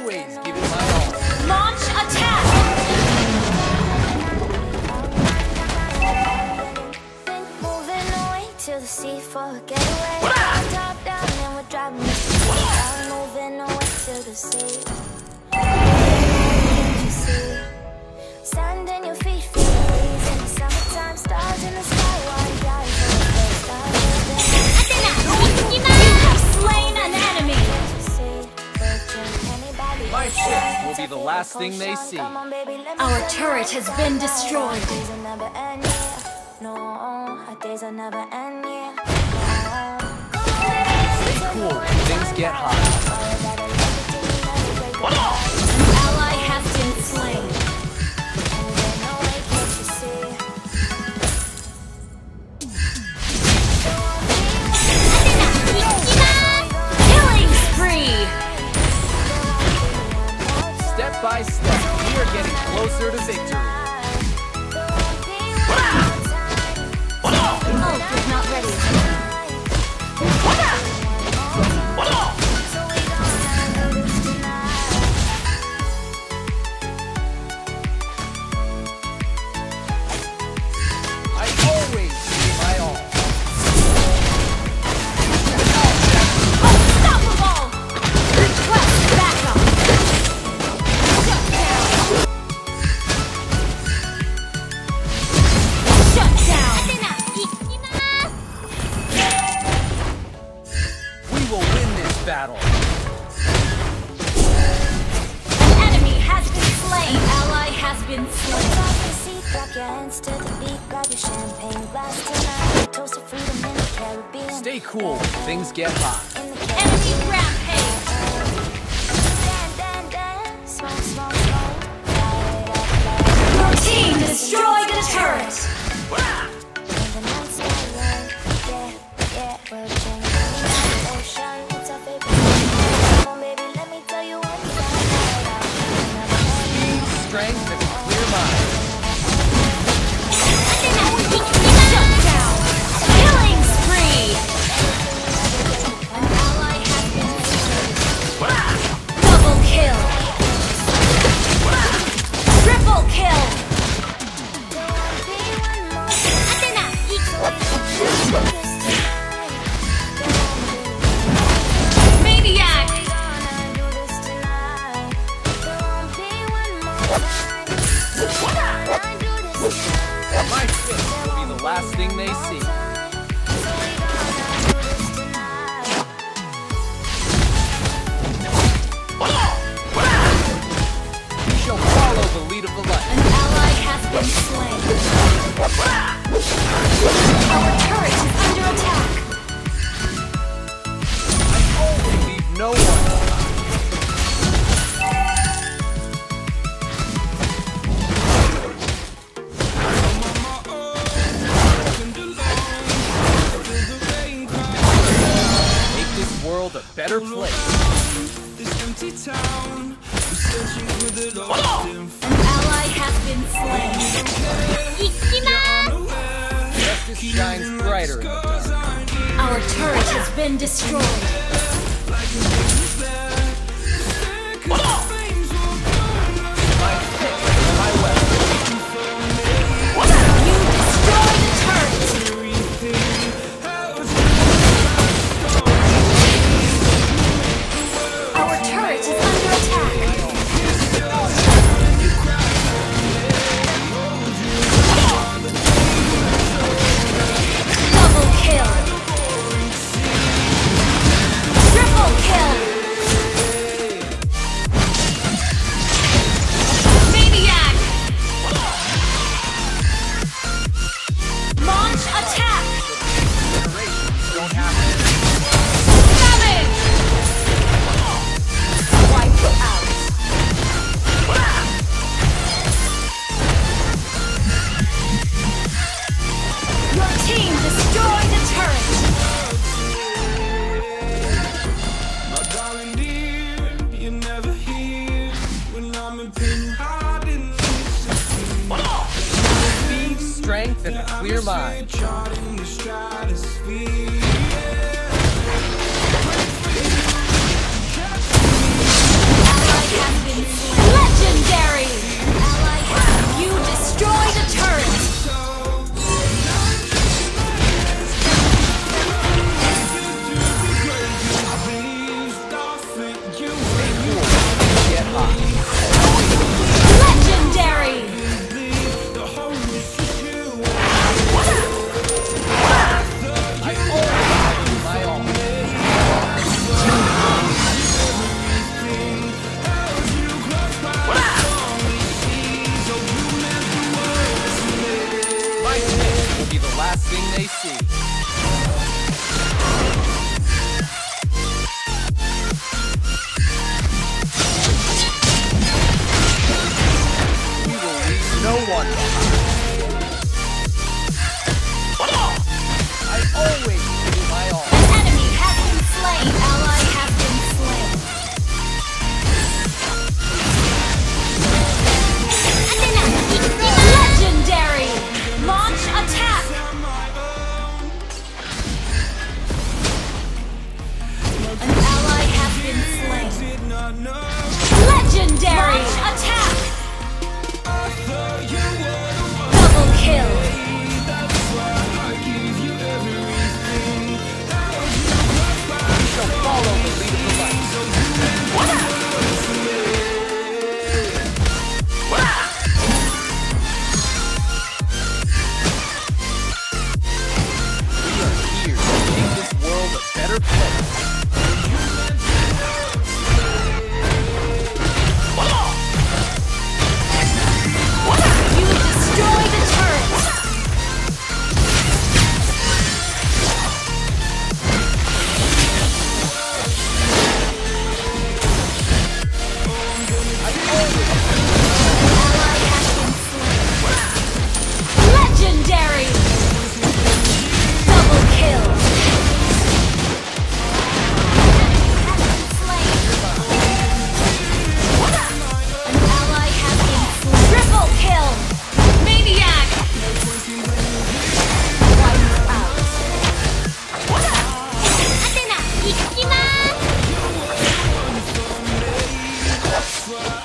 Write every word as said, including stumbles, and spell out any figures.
always give it my all. Launch attack! Moving away to the sea for a getaway. Top down and we're driving to the sea. Moving away to the sea. Can't you see? Sand in your feet, feel the breeze in the summertime. Stars in the sky, while you got it for the first time. Slain an enemy. My ship will be the last thing they see. Our turret has been destroyed. Stay cool when things get hot. What up? An ally has been slain. Step by step, we are getting closer to victory. Ult is not ready. I always give my all. Unstoppable! Request backup! Battle. An enemy has been slain. An ally has been slain. Stay cool when things get hot. Enemy rampage. Your team destroyed the turret. Strength and clear mind. Shut down. Killing spree. An ally has been slain. Double kill. Triple kill. My ship will be the last thing they see. We shall follow the lead of the light. An ally has been slain. Our turret is under attack. I always leave no one. A better place. This empty town, searching for the lost. An ally has been slain. Ikima! Justice shines brighter in the dark. Our turret has been destroyed. My pick is my weapon. You destroy the turret! Strength and a clear mind. Ally Legendary! Launch attack! Double kill! You shall follow the lead of the light. What up? What up? We are here to make this world a better place. Wow.